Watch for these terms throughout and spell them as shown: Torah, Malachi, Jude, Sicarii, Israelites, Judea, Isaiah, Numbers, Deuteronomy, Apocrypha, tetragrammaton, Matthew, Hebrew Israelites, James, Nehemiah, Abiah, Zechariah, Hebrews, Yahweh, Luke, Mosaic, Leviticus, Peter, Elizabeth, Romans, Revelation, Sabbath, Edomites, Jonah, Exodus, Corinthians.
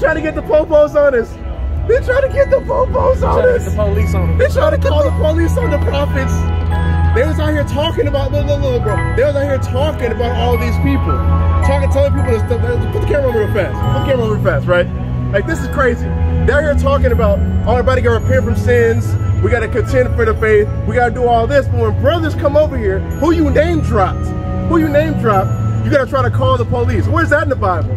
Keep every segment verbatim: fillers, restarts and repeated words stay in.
trying to get the popos on us. They trying to get the popos on us. They trying to get the police on us. They trying to call the police on the prophets. They was out here talking about little, little, little bro. They was out here talking about all these people, talking, telling people to, to put the camera on real fast. Put the camera on real fast, right? Like, this is crazy. They're here talking about, oh, everybody got to repent from sins. We got to contend for the faith. We got to do all this. But when brothers come over here, who you name dropped, who you name dropped, you got to try to call the police. Where's that in the Bible?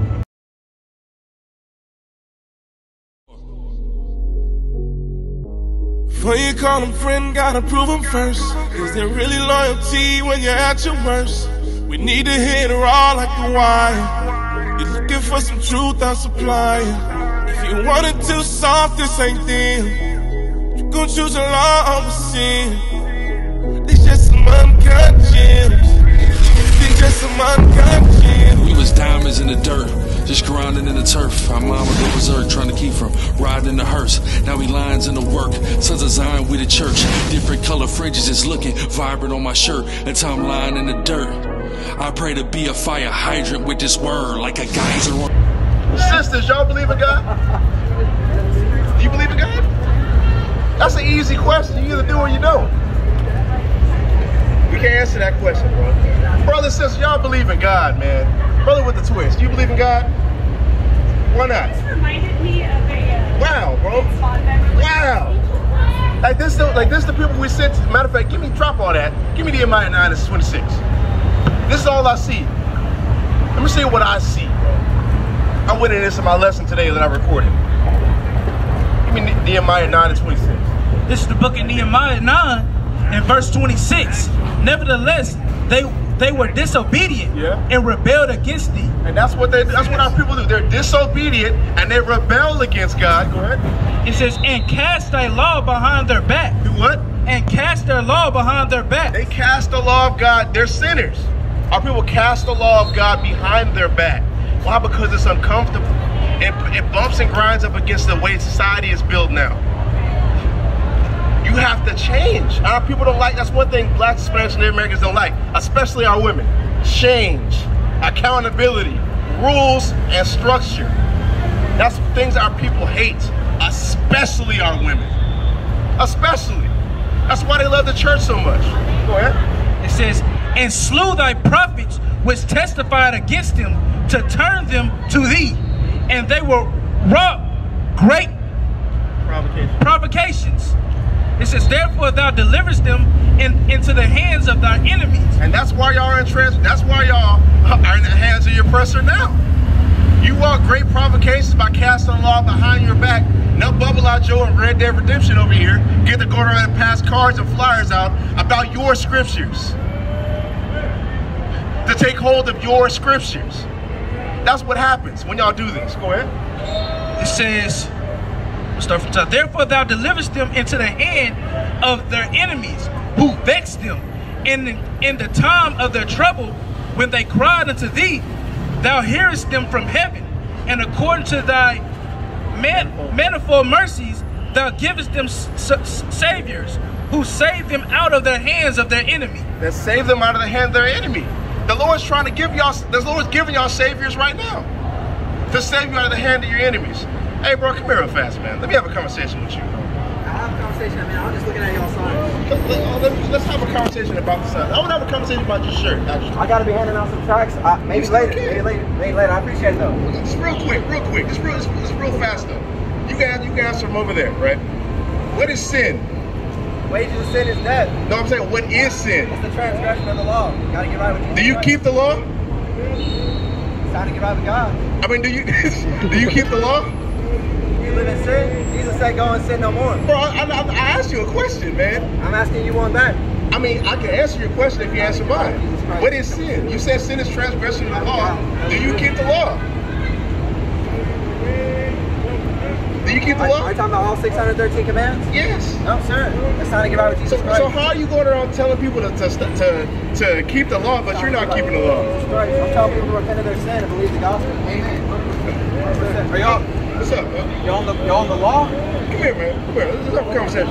Before you call them friend, gotta prove them first. Is there really loyalty when you're at your worst? We need to hit her all like the wire. You're looking for some truth, I'll supply. If you want it too soft, this ain't them. You gon' choose a law over sin. They just some uncut gems. They just some uncut gems. We was diamonds in the dirt, just grinding in the turf. Our mama go berserk, trying to keep from riding in the hearse. Now we lines in the work, sons of Zion, we the church. Different color fringes is looking vibrant on my shirt until I'm lying in the dirt. I pray to be a fire hydrant with this word, like a geyser on. Sisters, y'all believe in God? Do you believe in God? That's an easy question. You either do or you don't. We can't answer that question, bro. Brothers, sisters, y'all believe in God, man. Brother with the twist, do you believe in God? Why not? This reminded me of a... Uh, wow, bro. Wow. Like this, the, like, this is the people we sent. Matter of fact, give me, drop all that. Give me Nehemiah nine and twenty-six. This is all I see. Let me see what I see, bro. I went into this in my lesson today that I recorded. Give me Nehemiah nine and twenty-six. This is the book of Nehemiah nine and verse twenty-six. Nevertheless, they... They were disobedient yeah. and rebelled against thee. And that's what they that's what our people do. They're disobedient and they rebel against God. Go ahead. It says, and cast thy law behind their back. Do what? And cast their law behind their back. They cast the law of God. They're sinners. Our people cast the law of God behind their back. Why? Because it's uncomfortable. It, it bumps and grinds up against the way society is built now. You have to change. Our people don't like, that's one thing blacks, Spanish, and Native Americans don't like, especially our women. Change, accountability, rules, and structure. That's things our people hate, especially our women. Especially. That's why they love the church so much. Go ahead. It says, and slew thy prophets, which testified against them, to turn them to thee. And they were wrought great provocations. provocations. It says, therefore thou deliverest them in, into the hands of thy enemies. And that's why y'all are in trans. That's why y'all are in the hands of your oppressor now. You want great provocations by casting the law behind your back. Now Bubble Out Joe and Red Dead Redemption over here get to go around and pass cards and flyers out about your scriptures. To take hold of your scriptures. That's what happens when y'all do this. Go ahead. It says... Therefore thou deliverest them into the hand of their enemies, who vexed them in the, in the time of their trouble. When they cried unto thee, thou hearest them from heaven, and according to thy man, manifold mercies, thou givest them saviors, who saved them out of the hands of their enemy. That saved them out of the hand of their enemy. The Lord's trying to give y'all. The Lord's giving y'all saviors right now to save you out of the hand of your enemies. Hey bro, come here real fast, man. Let me have a conversation with you. I have a conversation, man. I'm just looking at y'all signs. Let's have a conversation about the signs. I want to have a conversation about your shirt, actually. I gotta be handing out some tracks. I, maybe later. Maybe later. Maybe later. I appreciate it though. Just real quick, real quick. Just real, just, just real fast though. You guys, you guys from over there, right? What is sin? Wages of sin is death. No, I'm saying what is sin? It's the transgression of the law. You gotta get right with you. Do you keep the law? It's time to get right with God. I mean, do you do you keep the law? Live in sin? Jesus said go and sin no more. Bro, I, I, I asked you a question, man. I'm asking you one back. I mean, I can answer your question if you answer mine. What is sin? You said sin is transgression of the law. Do you keep the law? Do you keep the law? Are you talking about all six hundred thirteen commands? Yes. No, sir. It's time to get right with Jesus Christ. So how are you going around telling people to to, to, to keep the law, but you're not keeping the law? I'm telling people to repent of their sin and believe the gospel. Amen. Are y'all... What's up, man? Y'all on the law? Come here, man. Come here. Let's have a conversation.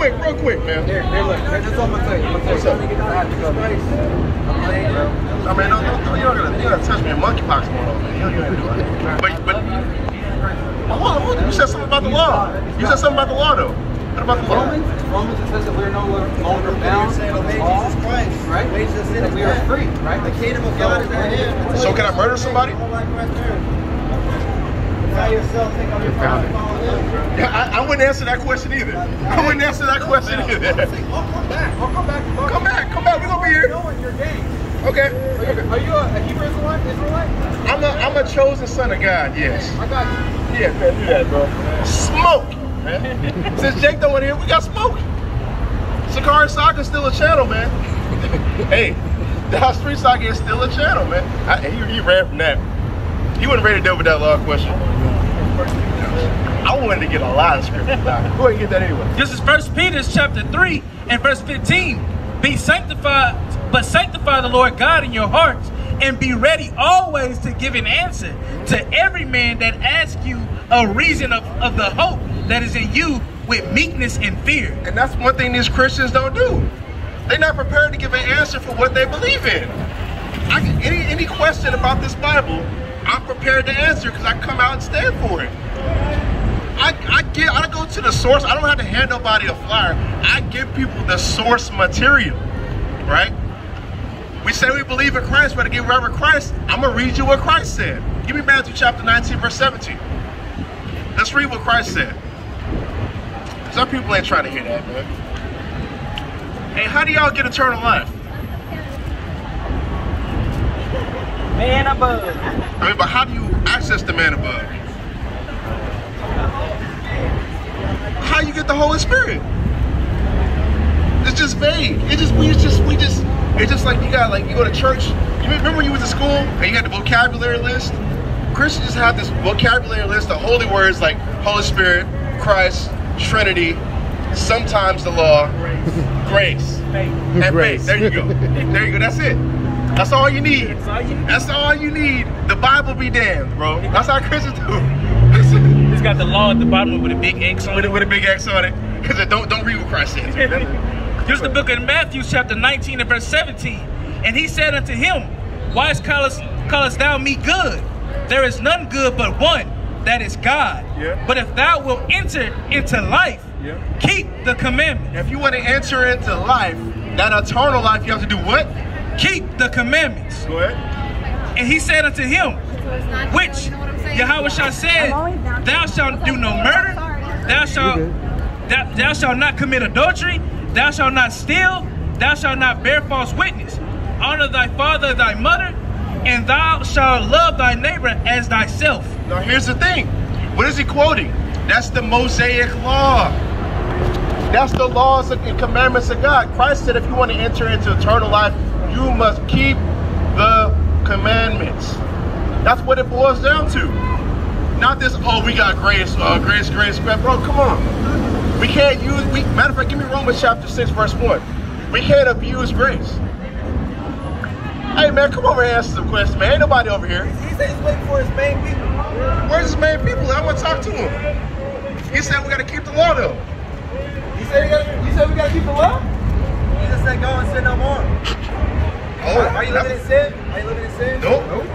quick, real quick, man. Here, here, look. That's all I'm gonna tell you. I'm gonna tell you. I'm playing, bro. I mean, no, no, you don't gotta, you gotta touch me. Monkeypox going on, man. You don't, you ain't doing it. But, but, hold on, hold on. You said something about the law. You said something about the law, though. What about the law? Romans? Romans it says that we're no longer bound to the law, right? That we are free, right? The kingdom of God is at hand. So can I murder somebody? Yeah, I, I wouldn't answer that question either. I wouldn't answer that question either. I'll come back. I'll come back. Come back. Come back. We're gonna be here. Okay. Are you a Hebrew Israelite? I'm a I'm a chosen son of God. Yes. I got you. Yeah, man, do that, bro. Smoke, man. Since Jake don't want to hear, we got smoke. Sicarii Soccer is still a channel, man. Hey, the Street Soccer is still a channel, man. I, he, he ran from that. You wouldn't ready to deal with that law question. I wanted to get a lot of scripture. Go ahead and get that anyway. This is First Peter chapter three and verse fifteen. Be sanctified, but sanctify the Lord God in your hearts, and be ready always to give an answer to every man that asks you a reason of, of the hope that is in you with meekness and fear. And that's one thing these Christians don't do. They're not prepared to give an answer for what they believe in. I, any, any question about this Bible, I'm prepared to answer because I come out and stand for it. I, I get, I go to the source. I don't have to hand nobody a flyer. I give people the source material, right? We say we believe in Christ, but to get right with Christ, I'm gonna read you what Christ said. Give me Matthew chapter nineteen, verse seventeen. Let's read what Christ said. Some people ain't trying to hear that, man. Hey, how do y'all get eternal life? Man above. I mean, but how do you access the man above? How you get the Holy Spirit? It's just vague. It just we just we just it's just like you got like you go to church. You remember when you went to school and you had the vocabulary list? Christians just have this vocabulary list of holy words like Holy Spirit, Christ, Trinity, sometimes the law, grace, and faith. There you go. There you go. That's it. That's all you need. That's all you need. The Bible be damned, bro. That's how Christians do. It's got the law at the bottom with a big X on it. With a big X on it. Because don't, don't read what Christ says. Here's the book of Matthew chapter nineteen and verse seventeen. And he said unto him, why callest, callest thou me good? There is none good but one, that is God. Yeah. But if thou wilt enter into life, yeah, keep the commandments. If you want to enter into life, that eternal life, you have to do what? Keep the commandments. Go ahead. And he said unto him, which Yahweh shall say, thou shalt do no murder, thou shalt, thou, thou shalt not commit adultery, thou shalt not steal, thou shalt not bear false witness, honor thy father and thy mother, and thou shalt love thy neighbor as thyself. Now here's the thing, what is he quoting? That's the Mosaic law. That's the laws and commandments of God. Christ said if you want to enter into eternal life, you must keep the commandments. That's what it boils down to. Not this, oh, we got grace, uh, grace, grace, grace. Bro, come on. We can't use, we, matter of fact, give me Romans chapter six, verse one. We can't abuse grace. Hey, man, come over here and answer some questions, man. Ain't nobody over here. He said he's waiting for his main people. Where's his main people? I want to talk to him. He said we got to keep the law, though. He said, we gotta, he said we got to keep the law? He just said go and sin no more. Oh, are, are you living in sin? Are you living in sin? Nope. Nope.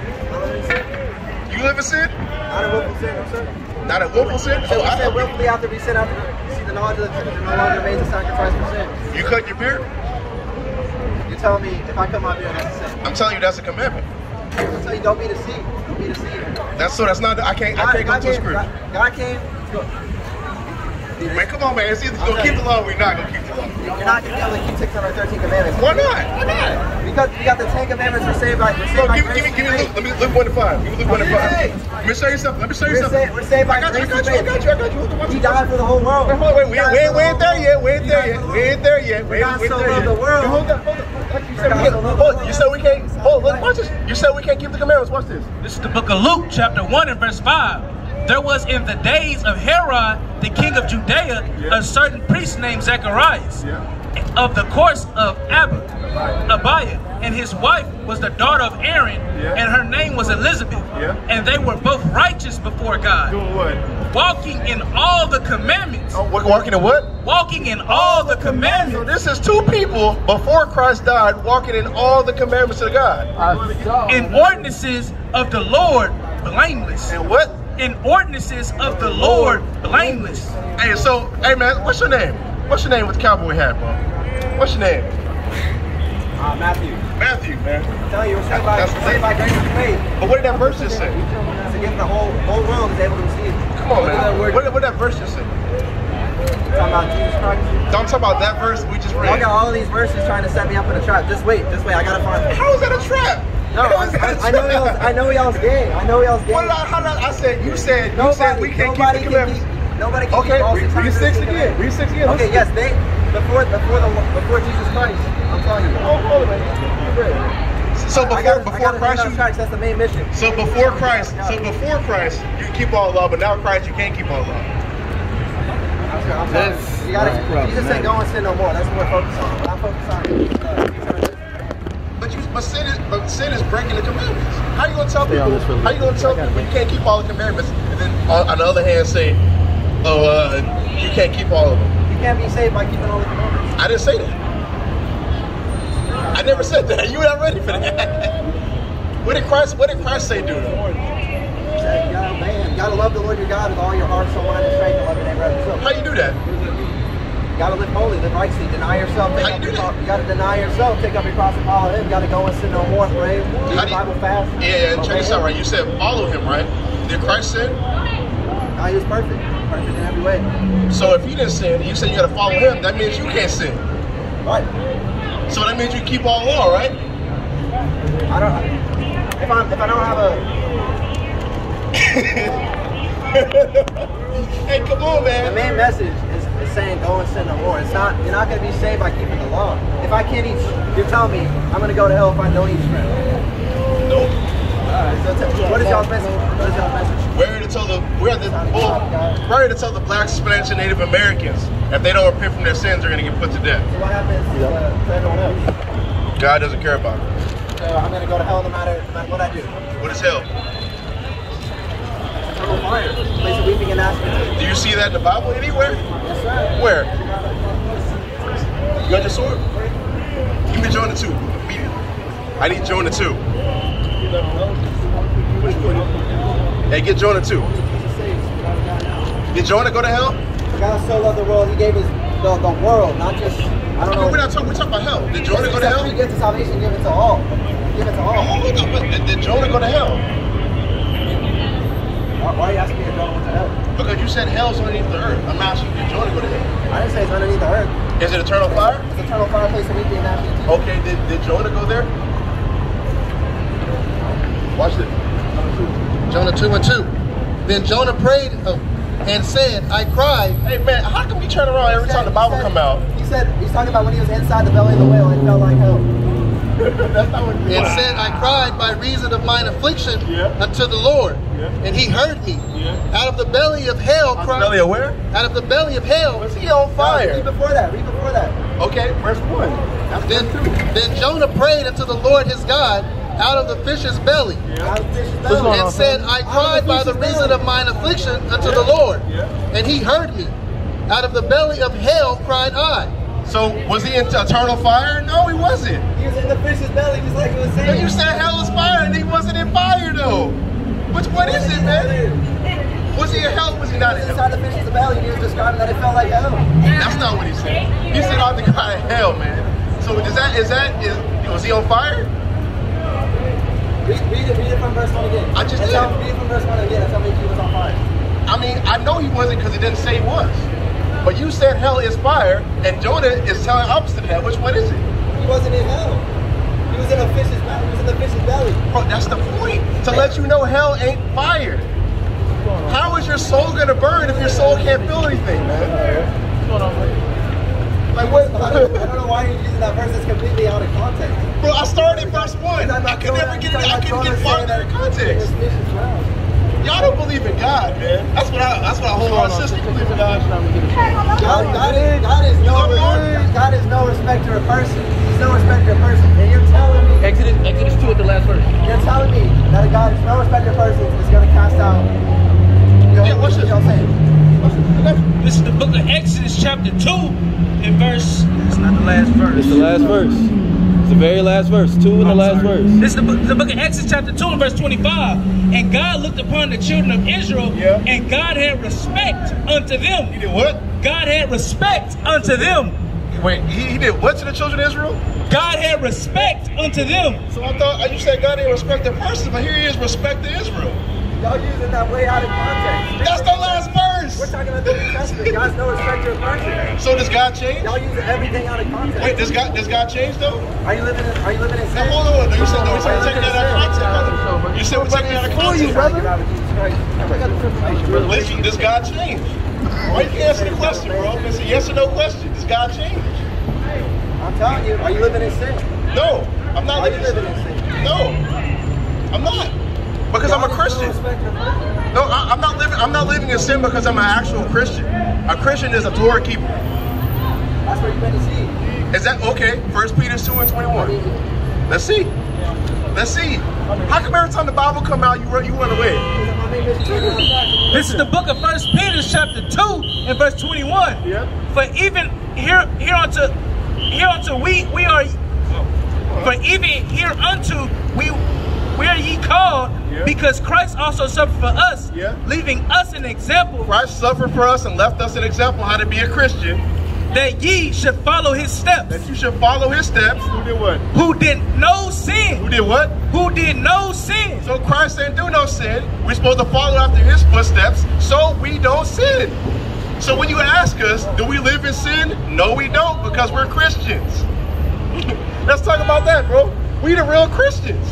You live in sin? Not a willful sin, I'm sorry. Not a willful sin? So oh, I said willfully after we sin, after you see the knowledge of the truth, no longer made the sacrifice for sin. You cut your beard? You're telling me if I cut my beard, that's a sin. I'm telling you that's a commandment. I'm telling you don't be deceived. Don't be deceived. That's so. That's not. I can't. God, I can't God go to a scripture. God came. Man, come on, man. It's either going to keep the law or we're not going to keep the law. You're not going to be able to keep six hundred thirteen commandments. Why not? Why not? Because we got the ten commandments. We're saved by, we're saved no, by give, grace. Give me, give me Luke. Let me Luke one to five. Give me Luke one to five. Let me show you something. Let me show you we're something. Saved, we're saved by grace. I got you. I got you. I got you. I got you. He died for the whole world. Wait, wait, wait. We ain't there yet. We ain't there yet. We ain't there yet. We ain't there yet. The world. Hold up. Hold up. You said we can't. Hold. Look. Watch this. You said we can't keep the commandments. Watch this. This is the book of Luke, chapter one and verse five. There was in the days of Herod, the king of Judea, yeah, a certain priest named Zechariah, yeah, of the course of Abba, Abiah, and his wife was the daughter of Aaron, yeah, and her name was Elizabeth, yeah, and they were both righteous before God. Doing what? walking in all the commandments. Oh, walking in what? Walking in all the commandments. So this is two people before Christ died walking in all the commandments of God. In ordinances of the Lord blameless. And what? In ordinances of the Lord blameless. Hey, so, hey man, what's your name? What's your name with the cowboy hat, bro? What's your name? Uh, Matthew. Matthew, man. I tell you, it's saved by, by grace through faith. But what did that verse just say? To get the whole whole world is able to receive it. Come on, what man. What did, what did that verse just say? Talking about Jesus Christ. Don't talk about that verse we just read. I got all of these verses trying to set me up in a trap. Just wait, just wait. I gotta find it. How is that a trap? No, I, I, I know y'all. I know y'all's gay. I know y'all's gay. What did I? How did I, I said? You said. Nobody, you said we can't keep the commandments. Can keep, nobody can okay, keep all the time. Okay, read six again. Read six again. Okay, yes, they before before the before Jesus Christ. I'm talking about. Oh, man. So before gotta, before Christ, you, tracks, that's the main mission. So before Christ, so before Christ, you keep all law, but now Christ, you can't keep all law. I'm sorry, I'm sorry. That's you gotta. Problem, Jesus man. Ain't going to sin no more. That's what we're focused on. But I'm focused on. Uh, But, you, but, sin is, but sin is breaking the commandments. How you gonna tell people? How you gonna tell people you can't keep all the commandments, and then on, on the other hand say, oh, uh, you can't keep all of them. You can't be saved by keeping all the commandments. I didn't say that. I never said that. You were not ready for that. What did Christ? What did Christ say, dude? You gotta obey Him. You gotta love the Lord your God with all your heart, soul, mind, and strength, and love your neighbor as yourself. How you do that? You gotta live holy, live righteously, deny yourself, take up your cross. You gotta deny yourself, take up your cross and follow Him. You gotta go and sin no more, pray, read the Bible fast. Yeah, yeah, check this out, right? You said follow Him, right? Did Christ sin? No, He was perfect. Perfect in every way. So if He didn't sin, you said you gotta follow Him, that means you can't sin. Right. So that means you keep all law, right? I don't, if I, if I don't have a... Hey, come on, man. The main message is saying go and sin no more. It's not, you're not going to be saved by keeping the law. If I can't eat, you're telling me I'm going to go to hell if I don't eat shrimp. Nope. Alright, so tell, what is y'all's message? What is y'all's message? We're here to tell the, we're the, well, we're here to tell the blacks, Spanish, and Native Americans if they don't repent from their sins, they're going to get put to death. So what happens to uh, everyone else? God doesn't care about it. So I'm going to go to hell no matter, no matter what I do. What is hell? Fire. Place of weeping and asking. Do you see that in the Bible anywhere? Yes, sir. Where? You got your sword? Give me Jonah two. Immediately. I need Jonah two. Hey, get Jonah two. Did Jonah go to hell? God so loved the world, He gave His the, the world, not just. I don't know. We're not talking. We're talking about hell. Did Jonah go to hell? He gives the salvation, give it to all. Give it to all. Did Jonah go to hell? Why are you asking me if Jonah went to hell? Because you said hell's underneath the earth. I'm asking you, did Jonah go to hell? I didn't say it's underneath the earth. Is it eternal fire? It's eternal fire, place of weeping and ashes. Okay, did, did Jonah go there? Watch this. Jonah two and two. Then Jonah prayed and said, I cried. Hey man, how come you turn around every said, time the Bible said, come out? He said, he's talking about when he was inside the belly of the whale and felt like hell. That's not what it is. And wow. Said, I cried by reason of mine affliction yeah. unto the Lord. Yeah. And He heard me. Yeah. Out of the belly of hell cried. Out of the belly of where? Out of the belly of hell. Was He on fire? No, read before that. Read before that. Okay, verse one. That's then, then Jonah prayed unto the Lord his God out of the fish's belly. Yeah. Out of the fish's belly. And said, I cried by the reason of mine affliction unto yeah. the Lord. Yeah. And He heard me. Out of the belly of hell cried I. So, was he in eternal fire? No, he wasn't. He was in the fish's belly, just like he was saying. But you said hell is fire, and he wasn't in fire, though. Which one is it, man? Was he in hell? Was he not in hell? He was inside the fish's belly, and he was describing that it felt like hell. That's not what he said. He said, I'm the God of hell, man. So, is that, is that, is, was he on fire? Read, read it, read it from verse one again. I just did. Read it from verse one again. That's how many he was on fire. I mean, I know he wasn't because it didn't say he was. But you said hell is fire, and Jonah is telling opposite of that. Which one is it? He wasn't in hell. He was in a fish's belly. He was in the fish's belly. Bro, that's the point. To let you know hell ain't fire. How is your soul going to burn if your soul can't feel anything, man? What's going on, man? Like, what? I don't, I don't know why you're using that verse. It's completely out of context. Bro, I started verse one. I could never get it. I couldn't get farther out of context. Y'all don't believe in God, man. That's what I. That's what I hold on to. Sister, believe in God. God, God is, God is no, God is no respecter of person. He's no respecter of person. And you're telling me Exodus, Exodus two at the last verse. You're telling me that a God who's no respecter of persons is going to cast out Yeah, what's this? Y'all saying? This is the book of Exodus, chapter two, and verse. It's not the last verse. It's the last verse. It's the very last verse, two in the I'm last sorry. verse. This is the, the book of Exodus chapter two and verse twenty-five. And God looked upon the children of Israel, yeah. and God had respect unto them. He did what? God had respect unto them. Wait, he, he did what to the children of Israel? God had respect unto them. So I thought, you said God didn't respect the person, but here he is respecting Israel. Y'all using that way out of context. That's the last verse. We're talking about the New Testament. God's no respecter of person. So does God change? Y'all using everything out of context. Wait, does God does God change though? Are you living in Are you living in sin? No, hold on. No, you said no. You said we're taking that out of context. You said we're taking that out of context. Brother, listen. Does God change? Why you can't answer the question, bro? It's a yes or no question. Does God change? I'm telling you. Are you living in sin? No, I'm not. Are you living in sin? No, I'm not. Because I'm a Christian. No, I, I'm not living. I'm not living in sin because I'm an actual Christian. A Christian is a Torah keeper. That's where you're meant to see. Is that okay? First Peter two and twenty-one. Let's see. Let's see. How come every time the Bible come out, you run, you run away? This is the book of First Peter, chapter two and verse twenty-one. Yeah. For even here, here unto, here unto we we are. For even here unto we. Where ye called, yeah. because Christ also suffered for us, yeah. leaving us an example. Christ suffered for us and left us an example how to be a Christian. That ye should follow his steps. That you should follow his steps. Who did what? Who did no sin. Who did what? Who did no sin. So Christ didn't do no sin. We're supposed to follow after his footsteps so we don't sin. So when you ask us, do we live in sin? No, we don't, because we're Christians. Let's talk about that, bro. We the real Christians.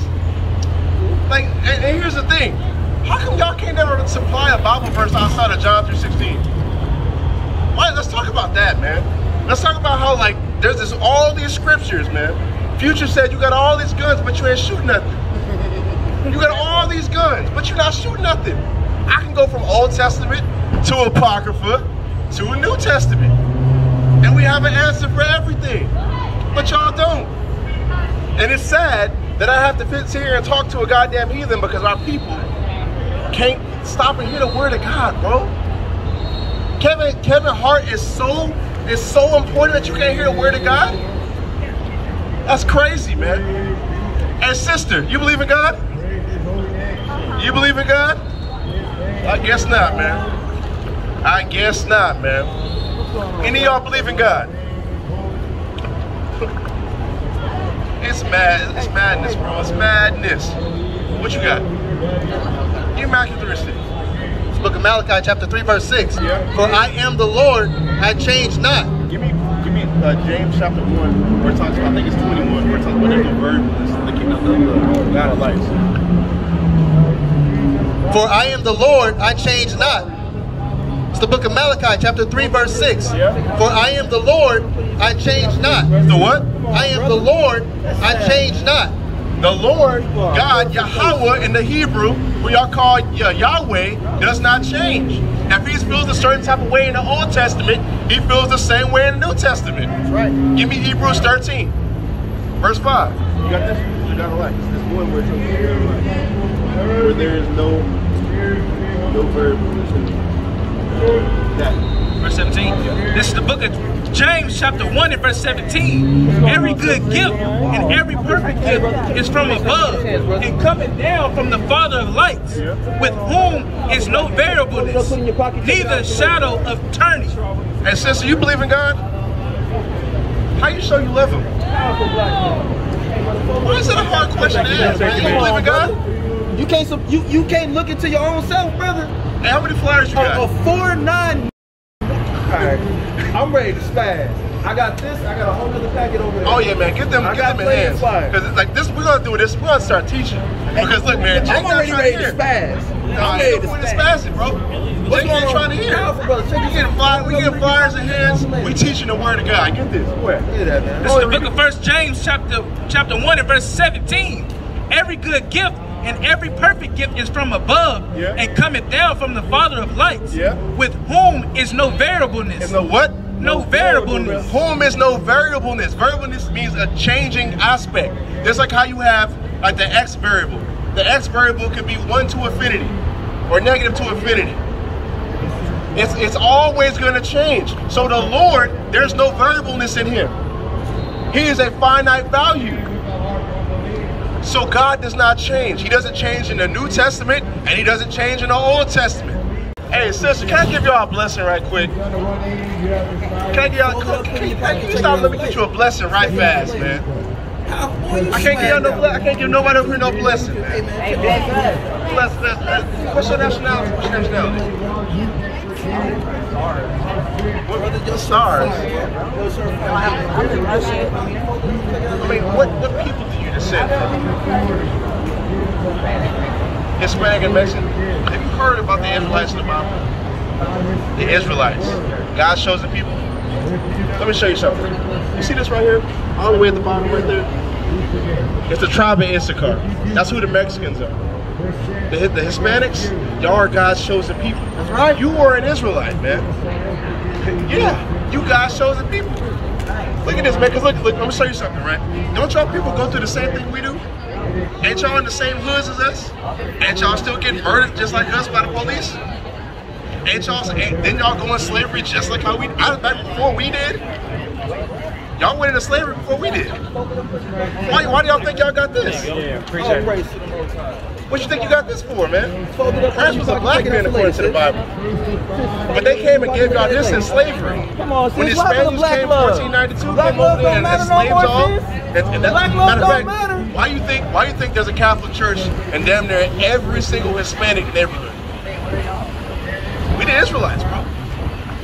Like, and, and here's the thing. How come y'all can't ever supply a Bible verse outside of John three sixteen? Why? Let's talk about that, man. Let's talk about how, like, there's this, all these scriptures, man. Future said you got all these guns, but you ain't shooting nothing. You got all these guns, but you're not shooting nothing. I can go from Old Testament to Apocrypha to a New Testament. And we have an answer for everything. But y'all don't. And it's sad that I have to sit here and talk to a goddamn heathen because our people can't stop and hear the word of God, bro. Kevin, Kevin Hart is so is so important that you can't hear the word of God? That's crazy, man. And sister, you believe in God? You believe in God? I guess not, man. I guess not, man. Any of y'all believe in God? It's mad. It's madness, bro. It's madness. What you got? Give me Matthew three six. It's book of Malachi, chapter three, verse six. Yeah. For I am the Lord, I change not. Give me, give me uh, James chapter one, where it talks about, I think it's twenty-one, where it talks about the bird, the kingdom of the God of life. For I am the Lord, I change not. It's the book of Malachi, chapter three, verse six. Yeah. For I am the Lord, I change not. The what? I am the Lord, I change not. The Lord, God, Yahweh in the Hebrew, who y'all call Yahweh, does not change. If he feels a certain type of way in the Old Testament, he feels the same way in the New Testament. That's right. Give me Hebrews thirteen, verse five. You got this? You got it right. It's this one where, it's where there is no, no verb. That. Verse seventeen. This is the book of James chapter one and verse seventeen. Every good gift and every perfect gift is from above and coming down from the Father of lights, with whom is no variableness, neither shadow of turning. And sister, you believe in God? How you show you love him? Why is that a hard question to ask, man? You believe in God? You can't, you, you can't look into your own self, brother. Hey, how many flyers you got? A four nine. I'm ready to spaz. I got this. I got a whole other packet over there. Oh yeah, man, get them, I get them in hands. Because like this, we're gonna do this. We're gonna start teaching. Because look, man, Jake I'm already not ready to spaz. No, I'm ready to spaz it, bro. What's going on? Trying to hear. We get flyers in hands. We teaching the word of God. Get this. Where? Look at that, man. This is the book of First James, chapter chapter one and verse seventeen. Every good gift and every perfect gift is from above, yeah. and cometh down from the Father of lights, yeah. with whom is no variableness. Is no what? No, no variableness. variableness. Whom is no variableness. Variableness means a changing aspect. Just like how you have like the X variable. The X variable could be one to infinity or negative to infinity. It's, it's always going to change. So the Lord, there's no variableness in him. He is a finite value. So God does not change. He doesn't change in the New Testament, and he doesn't change in the Old Testament. Hey, sister, can I give y'all a blessing right quick? Can I give y'all, can you, can you stop, let me get you a blessing right fast, man. I can't give y'all no blessing. I can't give nobody over here no blessing, man. Bless, bless, bless. What's your nationality? What's your nationality? Stars. Stars. I mean, what, what people do you descend from? Hispanic and Mexican. Have you heard about the Israelites in the Bible? The Israelites. God shows the people. Let me show you something. You see this right here? All the way at the bottom right there? It's the tribe of Issachar. That's who the Mexicans are. The, the Hispanics, y'all are God's chosen people. That's right. You are an Israelite, man. Yeah, you God's chosen people. Look at this, man, because look, look, I'm going to show you something, right? Don't y'all people go through the same thing we do? Ain't y'all in the same hoods as us? Ain't y'all still getting murdered just like us by the police? Ain't y'all, then y'all go in slavery just like how we, back before we did? Y'all went into slavery before we did. Why, why do y'all think y'all got this? What you think you got this for, man? Christ was a black man according to the Bible. But they came and gave y'all this in slavery. When the Spaniards came in fourteen ninety-two, came over there and enslaved y'all. Matter of fact, why you think why you think there's a Catholic church and damn near every single Hispanic neighborhood? We the Israelites, bro.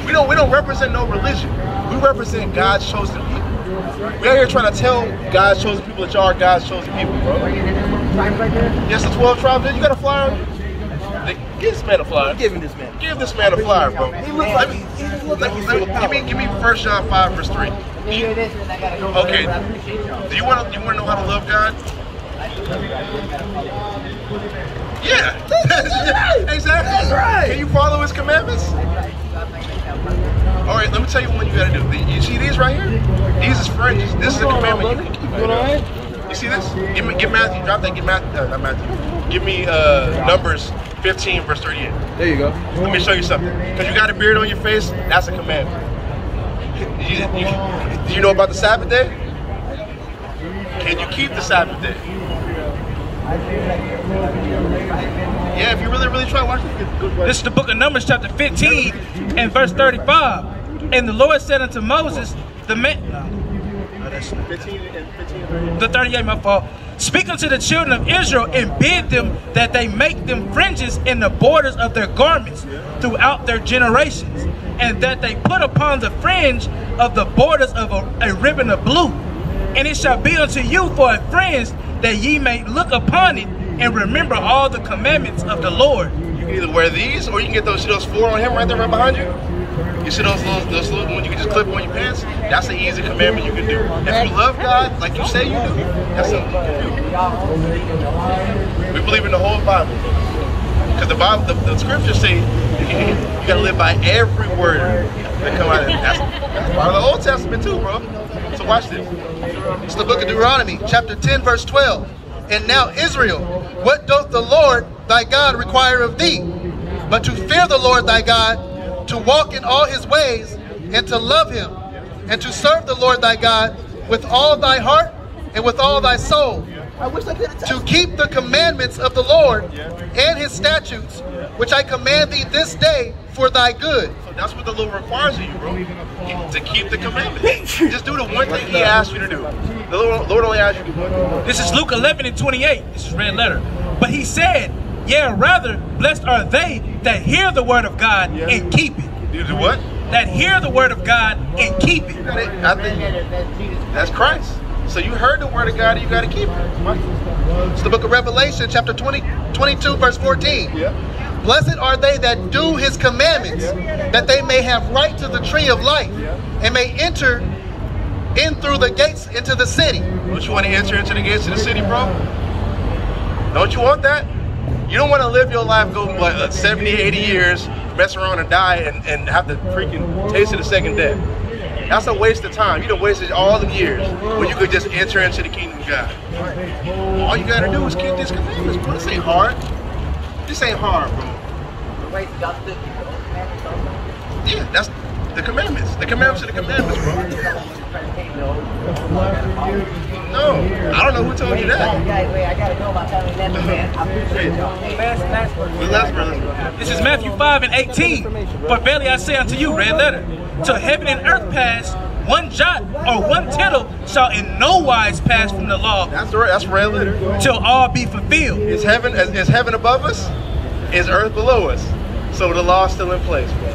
We don't we don't represent no religion. We represent God's chosen people. We're out here trying to tell God's chosen people that y'all are God's chosen people, bro. Yes, the twelve tribes. You got a flyer? Give this man a flyer. Give him this man. Give this man a flyer, bro. He looks like he's, he looks like he's full of power. Give me, give me First John five verse three. Okay. Do you want to, you want to know how to love God? Yeah. Exactly. That's right. Can you follow His commandments? All right, let me tell you what you gotta do. You see these right here? These is friends. This is a commandment you can keep right here. You see this? Give me, get Matthew. Drop that. Get Matthew. Uh, not Matthew. Give me uh, Numbers fifteen verse thirty-eight. There you go. Let me show you something. Cause you got a beard on your face. That's a commandment. You, you, do you know about the Sabbath day? Can you keep the Sabbath day? Yeah, if you really, really try to watch this. This is the book of Numbers chapter fifteen and verse thirty-five. And the Lord said unto Moses, the man, no, no, that's not. fifteen and fifteen, thirty. The thirty-eight, my fault. Speak unto the children of Israel and bid them that they make them fringes in the borders of their garments throughout their generations, and that they put upon the fringe of the borders of a, a ribbon of blue. And it shall be unto you for a fringe, that ye may look upon it and remember all the commandments of the Lord. You can either wear these, or you can get those, those four on him right there, right behind you. You see those little, those little ones you can just clip on your pants? That's an easy commandment you can do. If you love God like you say you do, that's something you can do. We believe in the whole Bible. Because the Bible, the, the scriptures say you gotta live by every word that comes out of it. That's, that's part of the Old Testament too, bro. So watch this. It's the book of Deuteronomy, chapter ten, verse twelve. And now Israel, what doth the Lord thy God require of thee? But to fear the Lord thy God, to walk in all his ways, and to love him, and to serve the Lord thy God with all thy heart and with all thy soul, I wish I could to keep the commandments of the Lord and his statutes, which I command thee this day for thy good. So that's what the Lord requires of you, bro, to keep the commandments. Just do the one thing he asked you to do. The Lord, Lord only asked you to do one thing. This is Luke eleven and twenty-eight. This is red letter. But he said, yeah, rather, blessed are they that hear the word of God yeah. and keep it. You do what? That hear the word of God and keep it. I think that's Christ. So you heard the word of God and you got to keep it. It's the book of Revelation, chapter twenty, twenty-two, verse fourteen. Yeah. Blessed are they that do his commandments, yeah. that they may have right to the tree of life, yeah. and may enter in through the gates into the city. Don't you want to enter into the gates of the city, bro? Don't you want that? You don't want to live your life, go like seventy, eighty years, mess around and die and, and have to freaking taste of the second death. That's a waste of time. You done wasted all the years when you could just enter into the kingdom of God. All you got to do is keep these commandments, bro. This ain't hard. This ain't hard, bro. Yeah, that's the commandments. The commandments are the commandments, bro. No, I don't know who told you that. Wait, I gotta go about that. Last brother. This is Matthew five and eighteen. But verily I say unto you, red letter, till heaven and earth pass, one jot or one tittle shall in no wise pass from the law. That's right. That's red letter. Till all be fulfilled. Is heaven is heaven above us? Is earth below us? So the law's still in place, bro.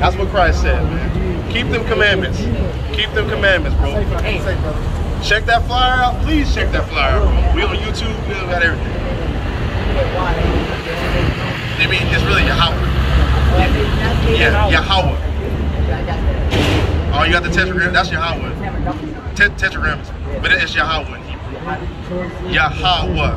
That's what Christ said, man. Keep them commandments. Keep them commandments, bro. Check that flyer out. Please check that flyer out, bro. We on YouTube. We got everything. I mean, it's really Yahweh. Yeah, Yahweh. Oh, you got the tetragram. That's Yahweh. Tet tetragrammaton. But it's Yahweh in Hebrew. Yahweh.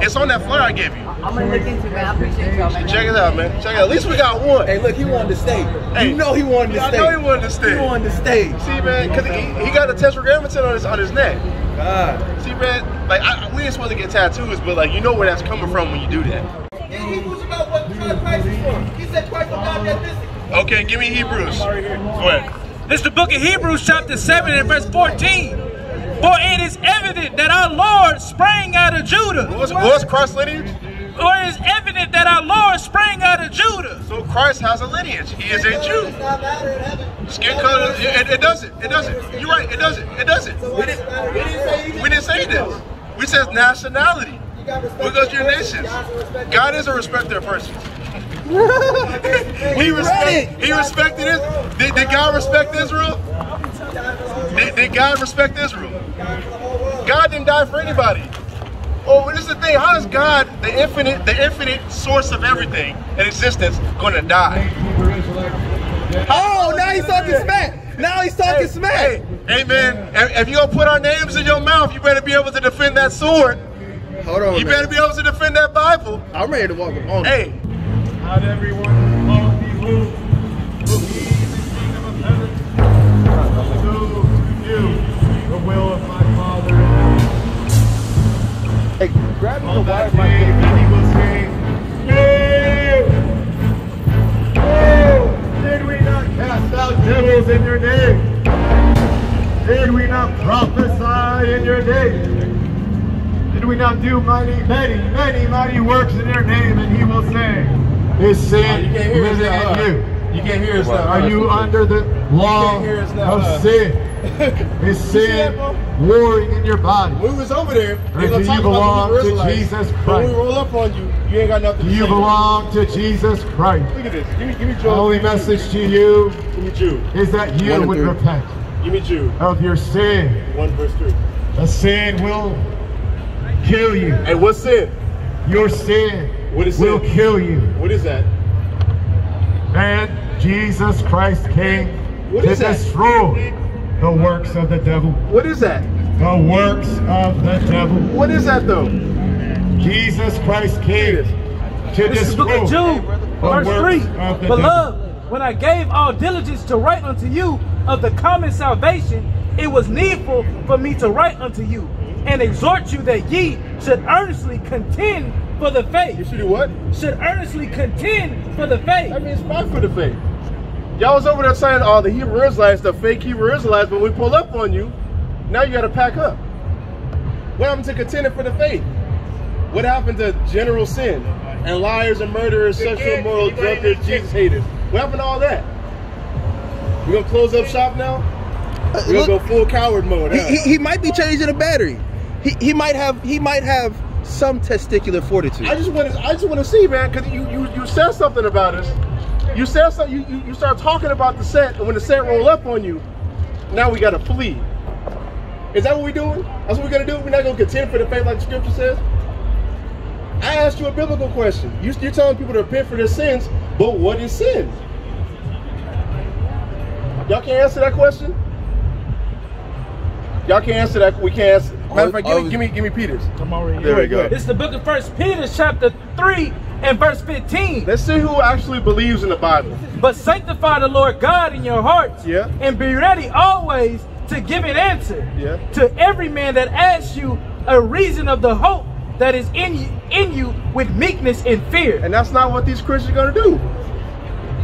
It's on that flyer I gave you. I'm gonna look into it, man. I appreciate y'all, man. Check it out, man. Check it out. At least we got one. Hey, look, he wanted to stay. Hey, you know he wanted to I stay. I know he wanted to stay. He wanted to stay. See, man, because he, he got a tetragrammaton on his on his neck. God. See, man, like I, we ain't supposed to get tattoos, but like you know where that's coming from when you do that. In Hebrews, about what Christ is for. He said Christ was not that busy. Okay, give me Hebrews. Go ahead. This is the book of Hebrews, chapter seven and verse fourteen. For it is evident that our Lord sprang out of Judah. What was Christ's lineage? For it is evident that our Lord sprang out of Judah. So Christ has a lineage. He is a Jew. Skin color, it, it doesn't. It doesn't. You're right. It doesn't. It doesn't. We didn't, we didn't say this. We said nationality. Because you're nations. God is a respecter of persons. he, respect, he respected Israel. Did, did God respect Israel? Did, did God respect Israel? God didn't die for anybody. Oh, this is the thing. How is God, the infinite, the infinite source of everything in existence, going to die? Oh, now he's talking smack. Now he's talking hey, smack. Hey, hey, man. If you're going to put our names in your mouth, you better be able to defend that sword. Hold on. You man. better be able to defend that Bible. I'm ready to walk it on. Hey. Not everyone follows these rules. Hey, grab me the wire, my baby. He will say, no! No! Did we not cast out devils in your name? Did we not prophesy in your name? Did we not do mighty, many, many, mighty works in your name? And he will say, his sin is in you. You can't hear us now. Are you under the law of sin? Is sin warring in your body? We was over there. Do you belong to Jesus Christ? When we roll up on you, you ain't got nothing to say. You belong to Jesus Christ. Look at this. Give me, give me Jude. The only message to you is that you would repent. Give me Jude. Of your sin. one verse three. A sin will kill you. Hey, what's sin? Your sin will kill you. What is that? And Jesus Christ came to destroy the works of the devil. What is that? The works of the devil. What is that though? Jesus Christ came to destroy the works of the devil. Beloved, when I gave all diligence to write unto you of the common salvation, it was needful for me to write unto you and exhort you that ye should earnestly contend for the faith. You should do what? Should earnestly contend for the faith. That means fight for the faith. Y'all was over there saying, oh, the Hebrew Israelites, the fake Hebrew Israelites, but we pull up on you, now you got to pack up. What happened to contending for the faith? What happened to general sin and liars and murderers, sexual immoral, drunkards, Jesus haters? What happened to all that? We're going to close up shop now? We're going to go full coward mode. Huh? He, he, he might be changing the battery. He, he might have, he might have some testicular fortitude. I just want to, I just want to see, man, because you, you, you said something about us. You said something, you, you, you start talking about the set, and when the set roll up on you, now we got to flee. Is that what we're doing? That's what we're going to do? We're not going to contend for the faith like the scripture says? I asked you a biblical question. You, you're telling people to repent for their sins, but what is sin? Y'all can't answer that question? Y'all can't answer that. We can't answer. Matter of fact, give me, give me, give me Peter's. I'm already there. We go. It's the book of First Peter, chapter three. And verse fifteen. Let's see who actually believes in the Bible. But sanctify the Lord God in your hearts, yeah, and be ready always to give an answer, yeah, to every man that asks you a reason of the hope that is in you, in you with meekness and fear. And that's not what these Christians are going to do.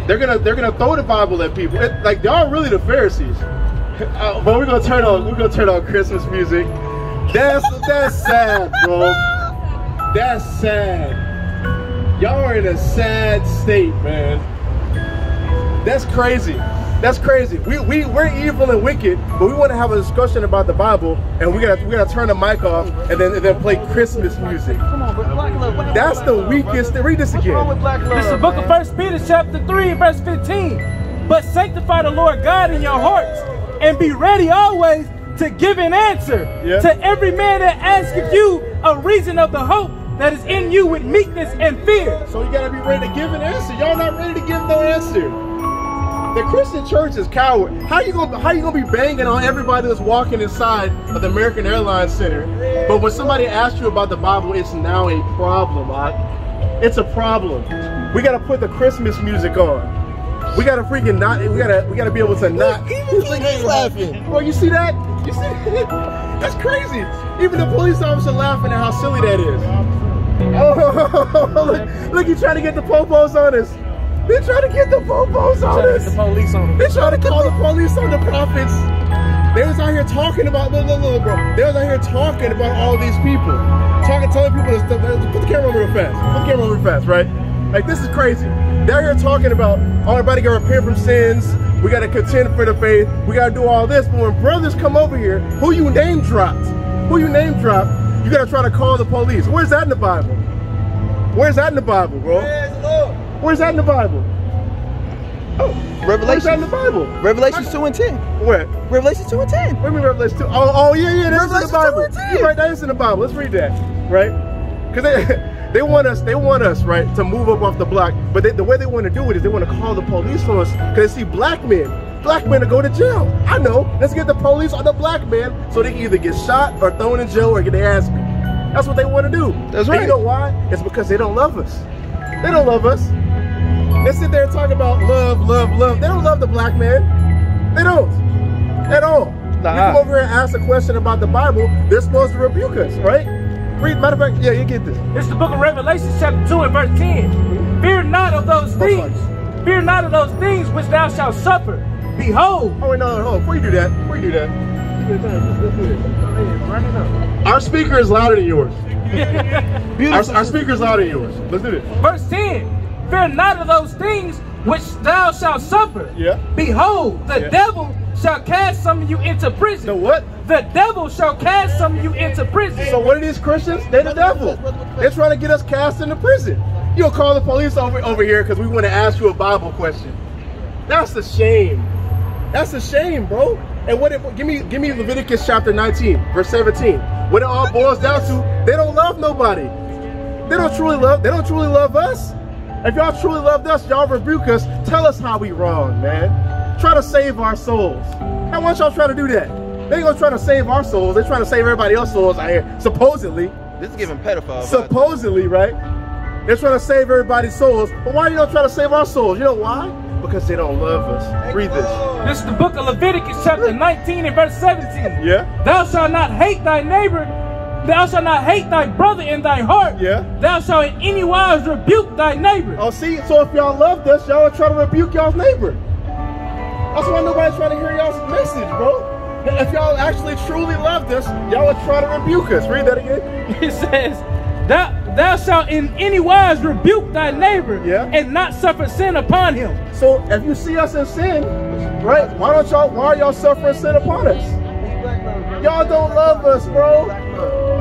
They're gonna they're gonna throw the Bible at people. It, like they are really the Pharisees. Uh, but we're gonna turn on we're gonna turn on Christmas music. That's that's sad, bro. That's sad. Y'all are in a sad state, man. That's crazy. That's crazy. We we we're evil and wicked, but we want to have a discussion about the Bible, and we gotta we gotta turn the mic off and then and then play Christmas music. Come on, bro. Black love. What That's the love, weakest. Brother? Read this again. What's wrong with black love, this is the book man? of First Peter, chapter three, verse fifteen. But sanctify the Lord God in your hearts, and be ready always to give an answer yep. to every man that asketh you a reason of the hope that is in you with meekness and fear. So you gotta be ready to give an answer. Y'all not ready to give no answer. The Christian church is coward. How you gonna how you gonna be banging on everybody that's walking inside of the American Airlines Center? But when somebody asks you about the Bible, it's now a problem. Right? It's a problem. We gotta put the Christmas music on. We gotta freaking not. We gotta we gotta be able to not. Even like, he's laughing. Bro, you see that? You see that? That's crazy. Even the police officer laughing at how silly that is. Oh, look! Look, you trying to get the popos on us. They're trying to get the popos on us. The police on. They're trying to call the police on the prophets. They was out here talking about look, look, look, bro. They was out here talking about all these people, talking, telling people to stuff. Put the camera on real fast. Put the camera on real fast, right? Like this is crazy. They're here talking about oh, everybody got to repent from sins. We got to contend for the faith. We got to do all this. But when brothers come over here, who you name dropped, who you name dropped, you got to try to call the police. Where's that in the Bible? Where's that in the Bible, bro? Where's the Lord? Where's that in the Bible? Oh, Revelation. In the Bible? Revelation two and ten. Where? Revelation two and ten. What do you mean Revelation two? Oh, oh yeah, yeah, that's in the Bible. Revelation two and ten. You're right, that is in the Bible. Let's read that, right? Because they, they want us, they want us, right, to move up off the block. But they, the way they want to do it is they want to call the police on us because they see black men. Black men to go to jail. I know. Let's get the police on the black man so they can either get shot or thrown in jail or get their ass beat. That's what they want to do. That's right. And you know why? It's because they don't love us. They don't love us. They sit there and talk about love, love, love. They don't love the black man. They don't. At all. Nah. You come over here and ask a question about the Bible, they're supposed to rebuke us, right? Read, matter of fact, yeah, you get this. It's the book of Revelation, chapter two and verse ten. Fear not of those things. Fear not of those things which thou shalt suffer. Behold. Oh, wait, no, hold on. Before you do that, before you do that. Our speaker is louder than yours. our, our speaker is louder than yours. Let's do this. Verse ten. Fear not of those things which thou shalt suffer. Yeah. Behold, the yeah. devil shall cast some of you into prison. The what? The devil shall cast some of you into prison. So what are these Christians? They're the devil. They're trying to get us cast into prison. You'll call the police over, over here because we want to ask you a Bible question. That's a shame. That's a shame, bro. And what? If, give me, give me Leviticus chapter nineteen, verse seventeen. What it all boils down to, they don't love nobody. They don't truly love. They don't truly love us. If y'all truly loved us, y'all rebuke us. Tell us how we wrong, man. Try to save our souls. How much y'all try to do that? They ain't gonna try to save our souls. They trying to save everybody else's souls out here. Supposedly. This is giving pedophile. Supposedly, right? They're trying to save everybody's souls. But why are you not trying to save our souls? You know why? Because they don't love us. Read this. This is the book of Leviticus chapter nineteen and verse seventeen. Yeah. Thou shalt not hate thy neighbor. Thou shalt not hate thy brother in thy heart. Yeah. Thou shalt in any wise rebuke thy neighbor. Oh, see, so if y'all loved us, y'all would try to rebuke y'all's neighbor. That's why nobody's trying to hear y'all's message, bro. If y'all actually truly loved us, y'all would try to rebuke us. Read that again. It says, thou, thou shalt in any wise rebuke thy neighbor yeah. and not suffer sin upon him. So if you see us in sin, right, why don't y'all, why are y'all suffering sin upon us? Y'all don't love us, bro.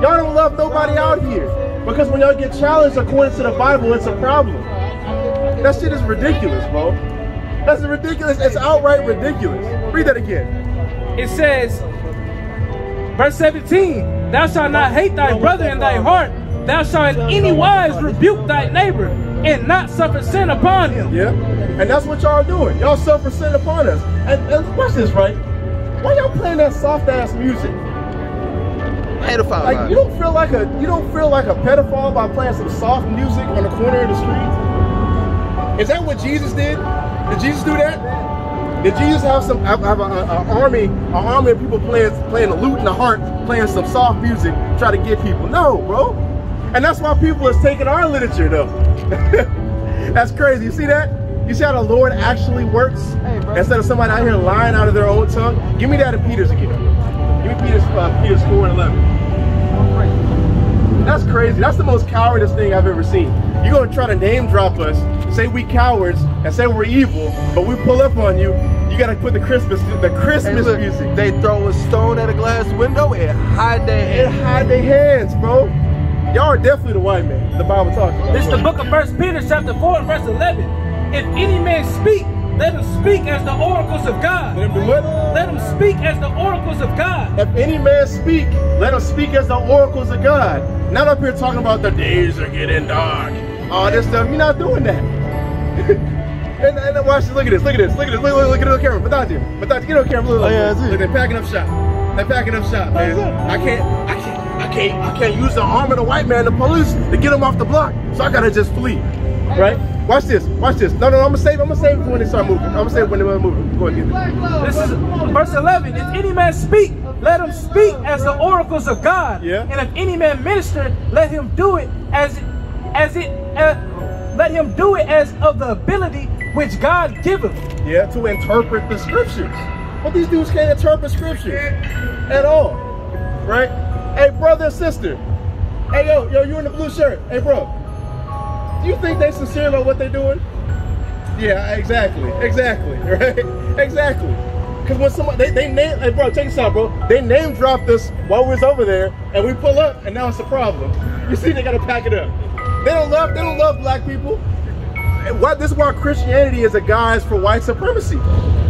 Y'all don't love nobody out here. Because when y'all get challenged according to the Bible, it's a problem. That shit is ridiculous, bro. That's ridiculous. It's outright ridiculous. Read that again. It says, verse seventeen, thou shalt not hate thy brother in thy heart. Thou shalt in any wise rebuke thy neighbor and not suffer sin upon him. Yeah, and that's what y'all are doing. Y'all suffer sin upon us. And, and watch this, right? Why y'all playing that soft ass music? Pedophile. Like you don't feel like a you don't feel like a pedophile by playing some soft music on the corner of the street. Is that what Jesus did? Did Jesus do that? Did Jesus have some have, have a, a, a army an army of people playing playing the lute and the harp, playing some soft music, try to get people? No, bro. And that's why people is taking our literature though. That's crazy. You see that? You see how the Lord actually works? Hey, bro. Instead of somebody out here lying out of their own tongue. Give me that in Peter's again. Give me Peter's, uh, Peter's four and eleven. That's crazy. That's the most cowardice thing I've ever seen. You're going to try to name drop us, say we cowards, and say we're evil, but we pull up on you. You got to put the Christmas the Christmas hey, look, music. They throw a stone at a glass window and hide their hands. And hide their hands, bro. Y'all are definitely the white man. The Bible talks about. This is the book of First Peter chapter four and verse eleven. If any man speak, let him speak as the oracles of God. Let him do what? Let him speak as the oracles of God. If any man speak, let him speak as the oracles of God. Not up here talking about the days are getting dark. All this stuff. You're not doing that. and, and watch this. Look at this. Look at this. Look at this. Look, look, look at the camera. Matthew. Matthew, get on camera. Look, look, oh, yeah, look. Look, they're packing up shop. They're packing up shop, man. I can't. I can't. I can't. I can't use the arm of the white man, the police, to get him off the block. So I gotta just flee, right? Watch this. Watch this. No, no, no I'm gonna save. I'm gonna save it when they start moving. I'm gonna save it when they start moving. Go ahead. This is verse eleven. If any man speak, let him speak as the oracles of God. Yeah. And if any man minister, let him do it as, as it. Uh, Let him do it as of the ability which God giveth. Yeah, to interpret the scriptures. But these dudes can't interpret scriptures at all, right? Hey, brother, sister. Hey, yo, yo, you in the blue shirt. Hey, bro. Do you think they sincere about what they're doing? Yeah, exactly, exactly, right? Exactly. Because when someone, they, they name, hey, bro, check this out, bro. They name dropped us while we was over there, and we pull up, and now it's a problem. You see, they got to pack it up. They don't love, they don't love black people. Why, this is why Christianity is a guise for white supremacy.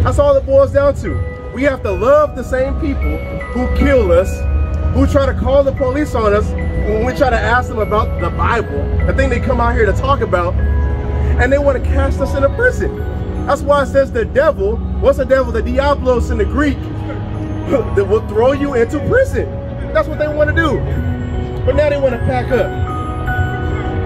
That's all it boils down to. We have to love the same people who kill us, who try to call the police on us when we try to ask them about the Bible, the thing they come out here to talk about, and they want to cast us in a prison. That's why it says the devil, what's the devil? The diablos in the Greek, that will throw you into prison. That's what they want to do. But now they want to pack up.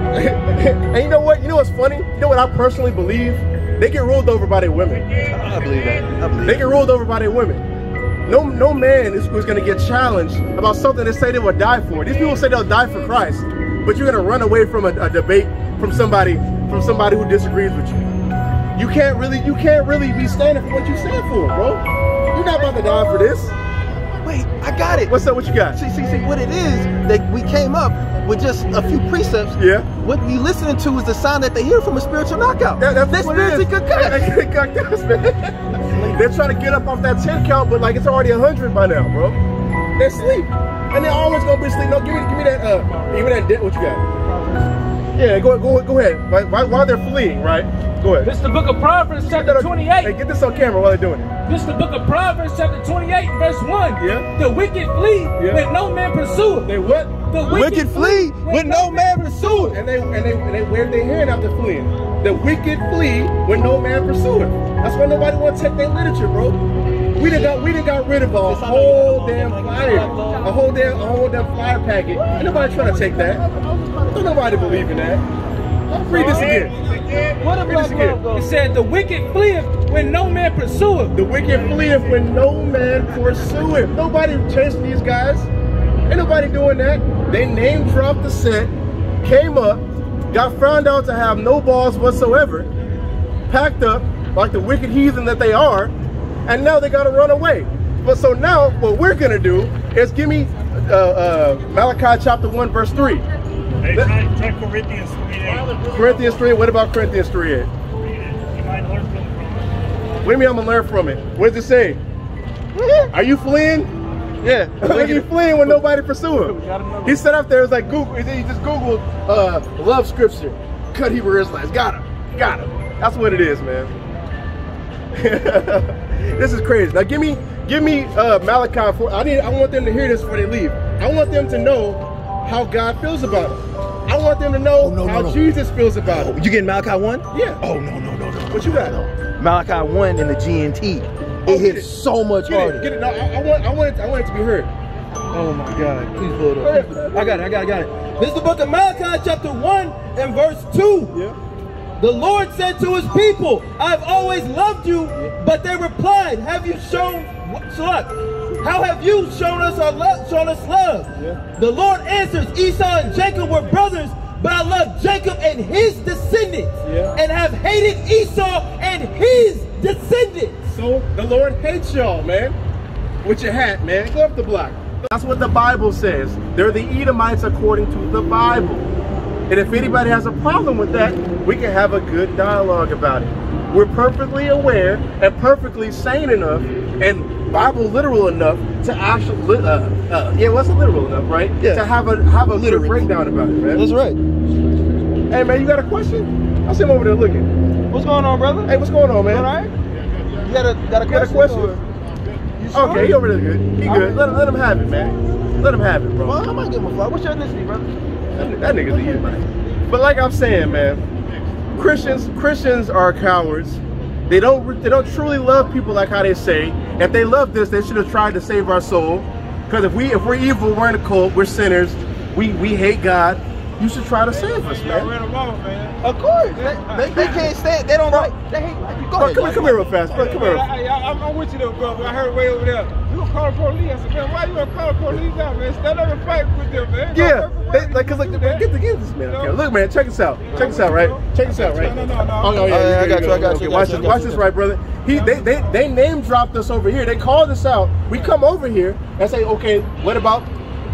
And you know what? You know what's funny? You know what I personally believe? They get ruled over by their women. I believe that. I believe that. They get ruled over by their women. No, no man is, is going to get challenged about something they say they will die for. These people say they'll die for Christ, but you're going to run away from a, a debate from somebody from somebody who disagrees with you. You can't really you can't really be standing for what you stand for, bro. You're not about to die for this. Wait, I got it. What's up? What you got? See, see, see. What it is, they, we came up with just a few precepts. Yeah. What you listening to is the sound that they hear from a spiritual knockout. That, that's what it is. They're trying to get up off that ten count, but like it's already a hundred by now, bro. They're asleep, and they're always gonna be asleep. No, give me, give me that, uh, give me that. What you got? Yeah, go, go, go ahead. Like, while, while they're fleeing, right? Go ahead. This is the book of Proverbs, chapter twenty-eight. Hey, get this on camera while they're doing it. This is the book of Proverbs, chapter twenty-eight, verse one. Yeah. The wicked flee yeah. when no man pursueth. They what? The wicked, wicked flee when no man pursueth. And they and they and they wear their hand out the fleeing. The wicked flee when no man pursueth. That's why nobody want to take their literature, bro. We done got we done got rid of a whole damn flyer, a whole damn a whole damn flyer packet. Ain't nobody trying to take that. Don't nobody believe in that. Read this again. What about it? It said, "The wicked fleeth when no man pursueth." The wicked fleeth when no man pursueth. Nobody chasing these guys. Ain't nobody doing that. They name dropped the set, came up, got found out to have no balls whatsoever, packed up like the wicked heathen that they are, and now they got to run away. But so now, what we're gonna do is give me uh, uh, Malachi chapter one verse three. Hey, try Corinthians three eight. Corinthians three, what about Corinthians three eight? Read it. You might learn from it. What do you mean I'm gonna learn from it? What does it say? Are you fleeing? Yeah. Are you fleeing when nobody pursues him? He sat up there, it's like Google, he just Googled uh, love scripture. Cut Hebrew Israelites. Got him. Got him. That's what it is, man. This is crazy. Now give me give me uh Malachi four. I need I want them to hear this before they leave. I want them to know how God feels about it. I want them to know oh, no, how no, no. Jesus feels about it. You getting Malachi one? Yeah. Oh, no, no, no, no. What you got? No, no. Malachi one in the G N T. It oh, hits it. so much get harder. It. Get it. No, I, I, want, I, want it, I want it to be heard. Oh, my God. Please blow it up. Go ahead. I got it. I got it. I got it. This is the book of Malachi, chapter one and verse two. Yeah. The Lord said to his people, I've always loved you, yeah. but they replied, have you shown what? How have you shown us, our love, shown us love? Yeah. The Lord answers, Esau and Jacob were brothers, but I love Jacob and his descendants, yeah. and have hated Esau and his descendants. So the Lord hates y'all, man. With your hat, man. Go up the block. That's what the Bible says. They're the Edomites according to the Bible. And if anybody has a problem with that, we can have a good dialogue about it. We're perfectly aware and perfectly sane enough and Bible literal enough to actually, uh, uh, yeah, what's well, literal enough, right? Yeah. To have a have a little breakdown about it, man. That's right. Hey, man, you got a question? I see him over there looking. What's going on, brother? Hey, what's going on, man? All right. You got a got a question? Got a question? Or... You sure? Okay, he over there good. He good. Right. Let him let him have it, man. Let him have it, bro. Well, I might give him a fly. What's your ethnicity, brother? That, that nigga's a man. But like I'm saying, man. Christians Christians are cowards. They don't they don't truly love people like how they say. If they love this, they should have tried to save our soul. Because if we if we're evil, we're in a cult, we're sinners, we we hate God. You should try to save us, man. Y'all read them off, man. Of course, they, they, they can't stand. They don't bro, like. They hate. Like, go bro, ahead, come, come here real fast, bro. Come here. I, I, I'm with you though, bro. I heard way over there. You gonna call the police? I said, man, why you gonna call the police out, man? Stand up and fight with them, man. Yeah, they, like, cause like, get the get this, man. Okay, look, man, check this out. Check this out, right? Check this out, right? No, no, no. Oh no, yeah, I got you. I got you. Watch this, watch this, right, brother? He, they, they, they name dropped us over here. They called us out. We come over here and say, okay, what about?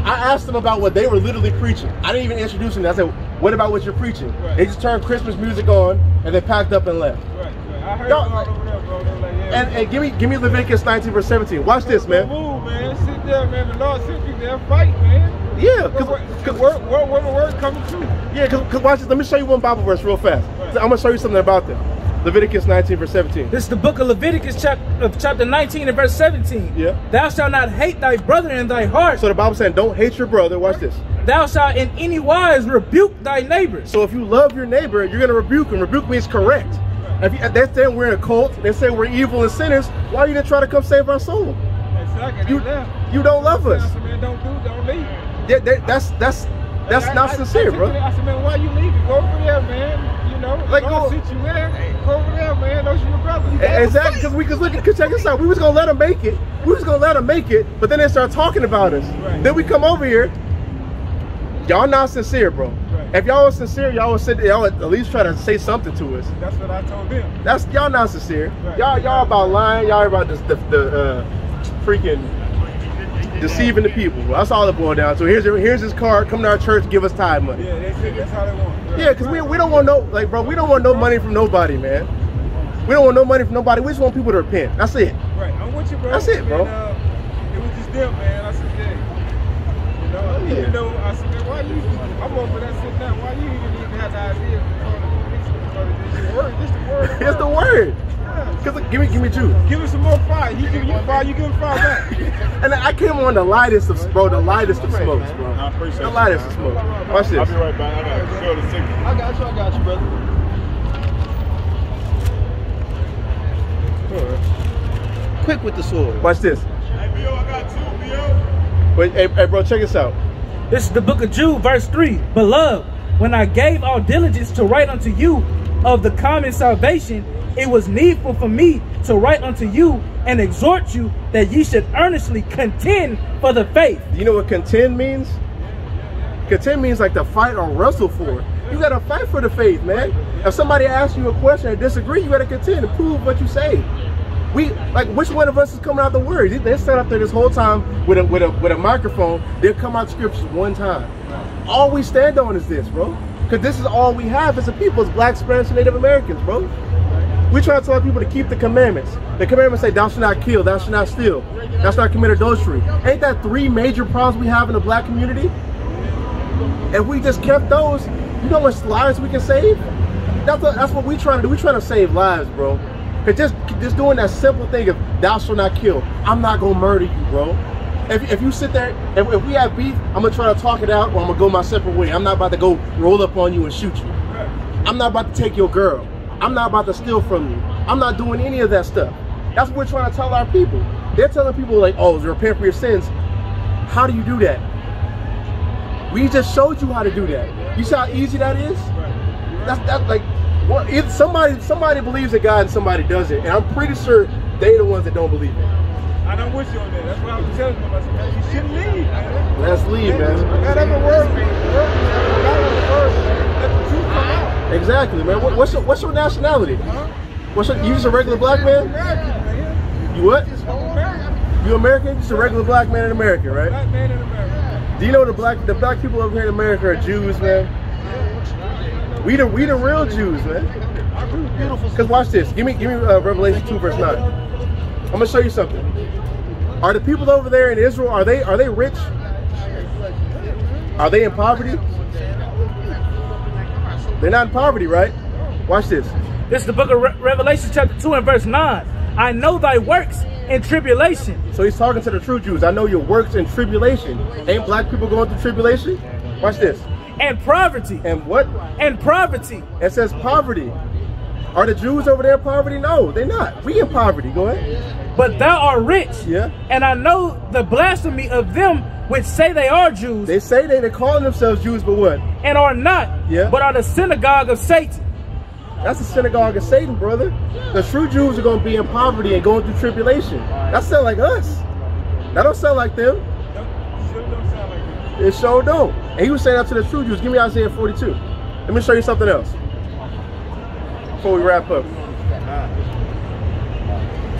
I asked them about what they were literally preaching. I didn't even introduce them. I said, what about what you're preaching? Right. They just turned Christmas music on and they packed up and left. Right, right. I heard y'all like, over there, bro. Like, yeah, and, and give me give me Leviticus nineteen verse seventeen. Watch this, man. Move, man. Sit there, man. The Lord sent you there. Fight, man. Yeah. Because where, where, where the word coming through? Yeah, because watch this. Let me show you one Bible verse real fast. Right. I'm going to show you something about that. Leviticus nineteen verse seventeen. This is the book of Leviticus chapter, chapter nineteen and verse seventeen. Yeah. Thou shalt not hate thy brother in thy heart. So the Bible's saying don't hate your brother. Watch this. Thou shalt in any wise rebuke thy neighbor. So if you love your neighbor, you're going to rebuke him. Rebuke means correct. If you, they say we're a cult, they say we're evil and sinners, why are you going to try to come save our soul? Exactly. You, you don't love us. I said, man, don't do, don't leave. Yeah, that, that's that's, that's I, not I, sincere, I, I, bro. I said, man, why you leaving? Go over there, man. You know, like, go sit you in. Go over there, man. Those are your brothers. You exactly, because we could look at, check this out. We was going to let them make it. We was going to let them make it, but then they start talking about us. Right. Then we come over here. Y'all not sincere, bro. Right. If y'all was sincere, y'all would sit there, y'all at least try to say something to us. That's what I told them. That's y'all not sincere. Right. Y'all y'all about lying. Y'all about this, the the uh, freaking deceiving the people. Bro. That's all it boiled down to. So here's here's his card. Come to our church, give us tithe money. Yeah, they think that's how they want. Right. Yeah, cause we we don't want no like, bro. We don't want no money from nobody, man. We don't want no money from nobody. We just want people to repent. That's it. Right. I'm with you, bro. That's it, bro. And, uh, it was just them, man. I said, yeah. No, yeah. You know, I said, man, why you, I'm over there sitting down, why you even need to have the idea of this, this, this, this, this, this, this, this, this, the word, this the word. It's the word. Cause give me, give me two. Give him some more fire. You give you fire, you give him fire back. And I came on the lightest of, bro, the lightest of smokes, bro. I appreciate it. The lightest of smokes. Watch this. I'll be right back. I got to show the signal. I got you, I got you, brother. Sure. Quick with the sword. Watch this. Hey, B O, I got two, B O. Wait, hey, hey, bro, check this out. This is the book of Jude, verse three. Beloved, when I gave all diligence to write unto you of the common salvation, it was needful for me to write unto you and exhort you that ye should earnestly contend for the faith. You know what contend means? Contend means like to fight or wrestle for it. You got to fight for the faith, man. If somebody asks you a question or disagree, you got to contend and prove what you say. We, like, which one of us is coming out the word? They sat out there this whole time with a, with a, with a microphone. They'll come out scriptures one time. All we stand on is this, bro. Because this is all we have as a people, as Blacks, Spanish, and Native Americans, bro. We try to tell people to keep the commandments. The commandments say, thou shalt not kill, thou shalt not steal, thou shalt not commit adultery. Ain't that three major problems we have in the Black community? If we just kept those, you know how much lives we can save? That's, a, that's what we trying to do. We trying to save lives, bro. Cause just, just doing that simple thing of thou shalt not kill. I'm not gonna murder you, bro. If, if you sit there, if, if we have beef, I'm gonna try to talk it out or I'm gonna go my separate way. I'm not about to go roll up on you and shoot you. I'm not about to take your girl. I'm not about to steal from you. I'm not doing any of that stuff. That's what we're trying to tell our people. They're telling people like, oh, repent for your sins. How do you do that? We just showed you how to do that. You see how easy that is? That's, that's like, well, if somebody somebody believes in God and somebody doesn't, and I'm pretty sure they're the ones that don't believe it. And I'm with you on that. That's why I was telling them. I said, man, you shouldn't leave, man. Let's leave, man. Not every word means word. Not every verse. Let the truth come out. Exactly, man. What, what's your What's your nationality? Huh? What's your, you just a regular black man? American, man. You what? Just American. You American? Just a regular black man in America, right? Black man in America. Do you know the black the black people over here in America are Jews, man? We the we the real Jews, man. Beautiful. Cause watch this. Give me give me uh, Revelation two verse nine. I'm gonna show you something. Are the people over there in Israel, are they are they rich? Are they in poverty? They're not in poverty, right? Watch this. This is the book of Re Revelation chapter two and verse nine. I know thy works in tribulation. So he's talking to the true Jews. I know your works in tribulation. Ain't black people going through tribulation? Watch this. And poverty. And what? And poverty. It says poverty. Are the Jews over there in poverty? No, they're not. We in poverty. Go ahead. But thou art rich. Yeah. And I know the blasphemy of them which say they are Jews. They say they, they call themselves Jews, but what? And are not. Yeah. But are the synagogue of Satan. That's the synagogue of Satan, brother. The true Jews are going to be in poverty and going through tribulation. That sound like us. That don't sound like them. It sure don't. And he was saying that to the true Jews. Give me Isaiah forty-two. Let me show you something else before we wrap up.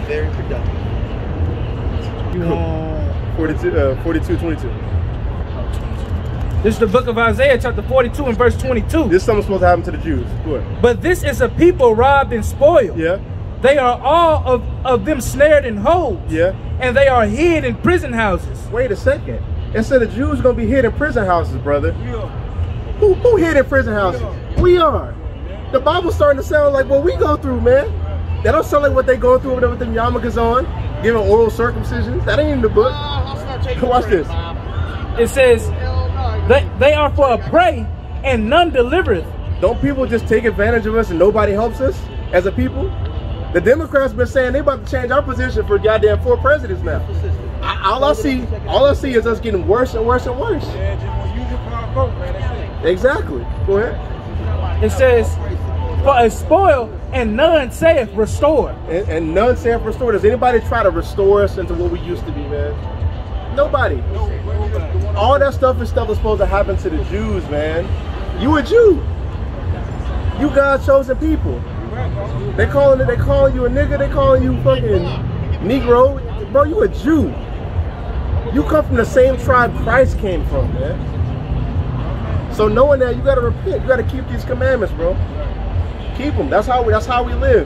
Very productive. Cool. forty-two, uh, forty-two, twenty-two. This is the book of Isaiah chapter forty-two and verse twenty-two. This is something supposed to happen to the Jews. Go ahead. But this is a people robbed and spoiled. Yeah. They are all of, of them snared in holes. Yeah. And they are hid in prison houses. Wait a second. Instead of Jews going to be hid in prison houses, brother. We are. Who, who hid in prison houses? We are. The Bible's starting to sound like what we go through, man. That don't sound like what they go through with them yarmulkes on, giving oral circumcisions. That ain't in the book. Watch this. It says, they, they are for a prey, and none delivereth. Don't people just take advantage of us and nobody helps us as a people? The Democrats been saying they about to change our position for goddamn four presidents now. I, all I see, all I see is us getting worse and worse and worse. Exactly. Go ahead. It says, for a spoil, and none saith restore. And, and none saith restore. Does anybody try to restore us into what we used to be, man? Nobody. All that stuff is stuff that's supposed to happen to the Jews, man. You a Jew. You God's chosen people. They calling it. They calling you a nigga. They calling you fucking Negro, bro. You a Jew. You come from the same tribe Christ came from, man. So knowing that, you gotta repent. You gotta keep these commandments, bro. Keep them. That's how we. That's how we live.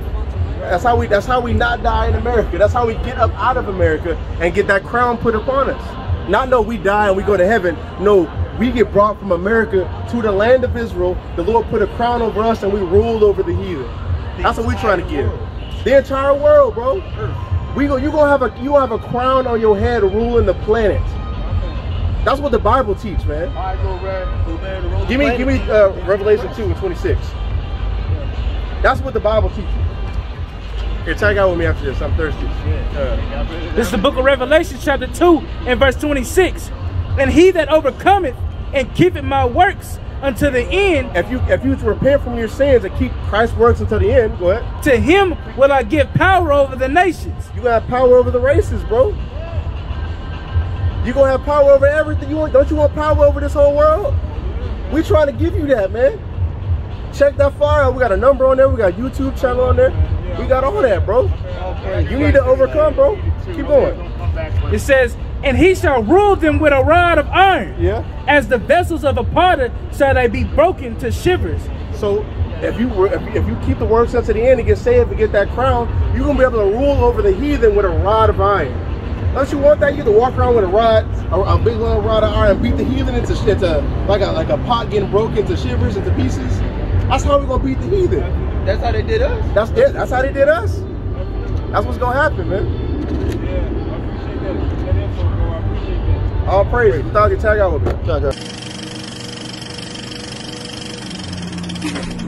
That's how we. That's how we not die in America. That's how we get up out of America and get that crown put upon us. Not no, we die and we go to heaven. No, we get brought from America to the land of Israel. The Lord put a crown over us and we rule over the heathen. That's what we trying to give. The entire world, bro. We go. You gonna have a. You have a crown on your head ruling the planet. That's what the Bible teach, man. Give me. Give me uh, Revelation two and twenty-six. That's what the Bible teaches. Here, tag out with me after this. I'm thirsty. Uh, this is the book of Revelation, chapter two, and verse twenty-six. And he that overcometh and keepeth my works until the end. If you if you repent from your sins and keep Christ's works until the end, go ahead. To him will I give power over the nations. You gonna have power over the races, bro. You gonna have power over everything. You want, don't you want power over this whole world? We trying to give you that, man. Check that fire out. We got a number on there. We got a YouTube channel on there. We got all that, bro. You need to overcome, bro. Keep going. It says, and he shall rule them with a rod of iron. Yeah. As the vessels of a potter shall they be broken to shivers. So if you were, if, if you keep the works up to the end and get saved and get that crown, you're going to be able to rule over the heathen with a rod of iron. Don't you want that? You to walk around with a rod, a, a big long rod of iron, beat the heathen into, into like, a, like a pot getting broken to shivers, into pieces. That's how we're gonna beat the heathen. That's how they did us. That's it. That's how they did us. That's what's gonna happen, man. Yeah, I appreciate that. That info, bro. I appreciate that. All praise. praise. Without you, tag out with me. Tag out.